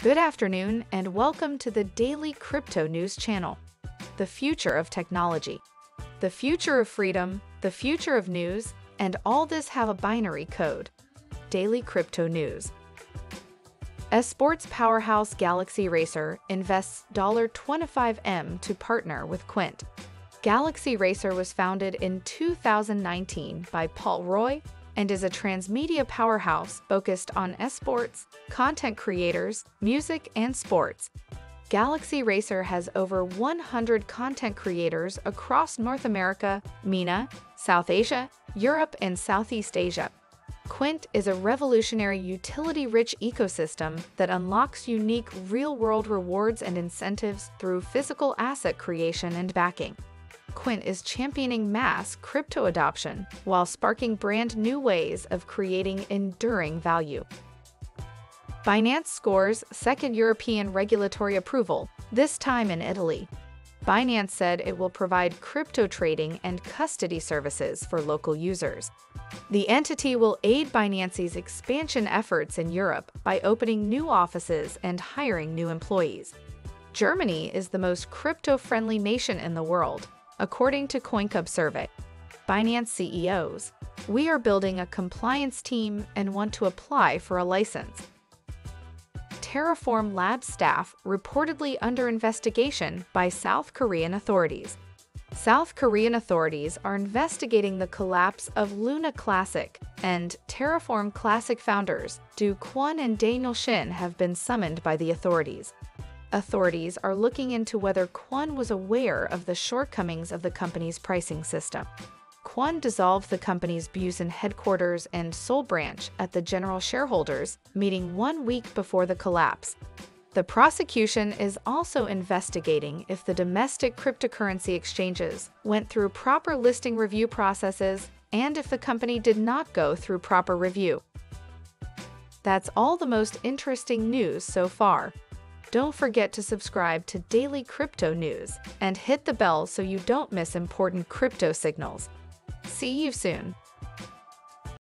Good afternoon and welcome to the Daily Crypto News Channel. The future of technology, the future of freedom, the future of news, and all this have a binary code. Daily Crypto News. As sports powerhouse Galaxy Racer invests $25M to partner with Quint. Galaxy Racer was founded in 2019 by Paul Roy, and is a transmedia powerhouse focused on esports, content creators, music, and sports. Galaxy Racer has over 100 content creators across North America, MENA, South Asia, Europe, and Southeast Asia. Quint is a revolutionary utility-rich ecosystem that unlocks unique real-world rewards and incentives through physical asset creation and backing. Quint is championing mass crypto adoption while sparking brand new ways of creating enduring value. Binance scores second European regulatory approval, this time in Italy. Binance said it will provide crypto trading and custody services for local users. The entity will aid Binance's expansion efforts in Europe by opening new offices and hiring new employees. Germany is the most crypto-friendly nation in the world, according to CoinCub survey. Binance CEOs, we are building a compliance team and want to apply for a license. Terraform Labs staff reportedly under investigation by South Korean authorities. South Korean authorities are investigating the collapse of Luna Classic, and Terraform Classic founders Du Kwon and Daniel Shin have been summoned by the authorities. Authorities are looking into whether Kwon was aware of the shortcomings of the company's pricing system. Kwon dissolved the company's Busan headquarters and Seoul branch at the general shareholders meeting 1 week before the collapse. The prosecution is also investigating if the domestic cryptocurrency exchanges went through proper listing review processes and if the company did not go through proper review. That's all the most interesting news so far. Don't forget to subscribe to Daily Crypto News and hit the bell so you don't miss important crypto signals. See you soon.